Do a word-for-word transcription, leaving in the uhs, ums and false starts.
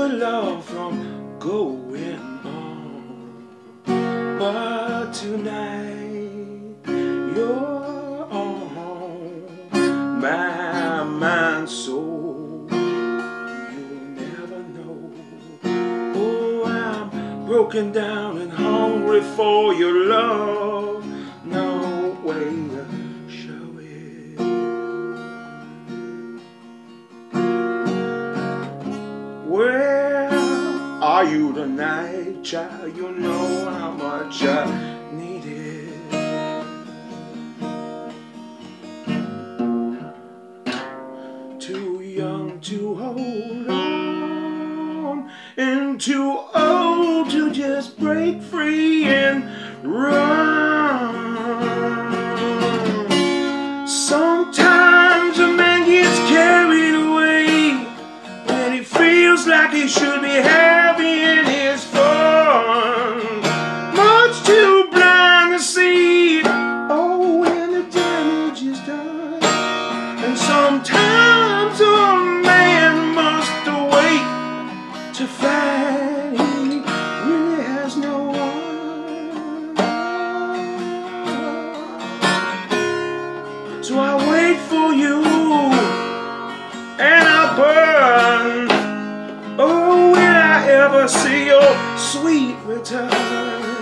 good love from going on. But tonight you're on my mind, so you'll never know. Oh, I'm broken down and hungry for your love. No way to show it. Where are you tonight, child? You know how much I need it. Too young to hold on, and too old to just break free and run. Sometimes a man gets carried away when he feels like he should be having his fun. Much too blind to see, oh, when the damage is done. And sometimes a man must awake to find he really has no one. So I wait for you and I burn. Oh, will I ever see your sweet return?